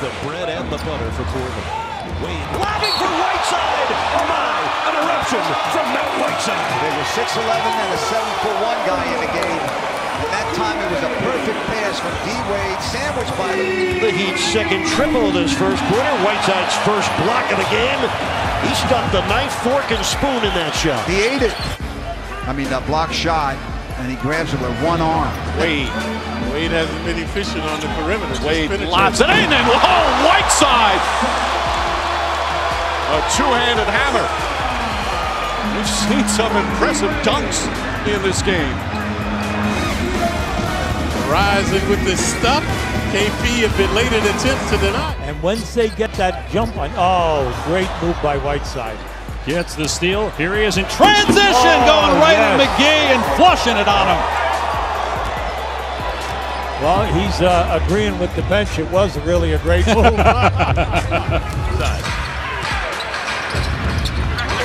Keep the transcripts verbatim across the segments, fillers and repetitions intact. the bread and the butter for Corbin. Wade lobbing from Whiteside. Oh my, an eruption from Mount Whiteside. There was six eleven and a seven foot one guy in the game. At that time, it was a perfect pass from D Wade, sandwiched by the... the Heat's second triple of this first quarter. Whiteside's first block of the game. He stuck the knife, fork, and spoon in that shot. He ate it. I mean, that block shot, and he grabs it with one arm. Wade. Wade hasn't been efficient on the perimeter. Wade lobs it in, and oh, Whiteside! A two-handed hammer. We've seen some impressive dunks in this game. Rising with this stuff, K P have belated attempt to deny. And once they get that jump on, oh, great move by Whiteside. Gets the steal, here he is in transition, oh, going right yes. at McGee and flushing it on him. Well, he's uh, agreeing with the bench, it was really a great move. I wonder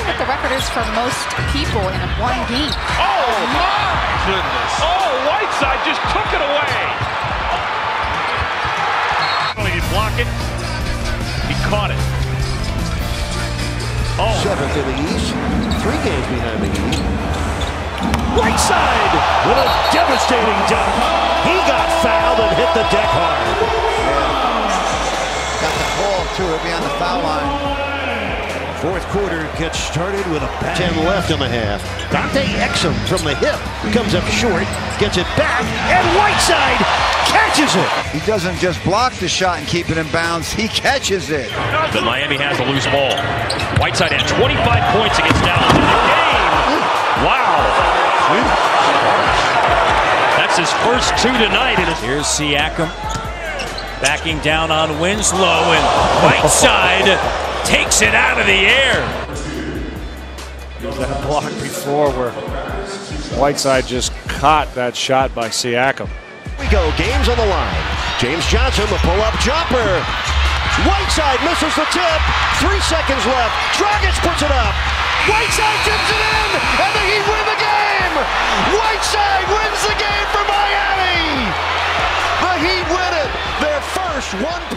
what the record is for most people in one game. Oh my goodness. Oh, Whiteside just took it away. Well, he didn't block it, he caught it. Oh. Seventh in the East, three games behind McGee. Whiteside with a devastating dunk. He got fouled and hit the deck hard. Yeah. Got the ball too, it'll be on the foul line. Fourth quarter gets started with a pass. ten left in the half. Dante Exum from the hip comes up short, gets it back, and Whiteside catches it. He doesn't just block the shot and keep it in bounds, he catches it. But Miami has a loose ball. Whiteside had twenty-five points against Dallas in the game. Wow. That's his first two tonight. Here's Siakam backing down on Winslow, and Whiteside takes it out of the air. There's that block before where Whiteside just caught that shot by Siakam. Here we go, game's on the line. James Johnson, the pull-up jumper. Whiteside misses the tip. Three seconds left. Dragic puts it up. Whiteside tips it in, and the Heat win the game. Whiteside wins the game for Miami. The Heat win it. Their first one.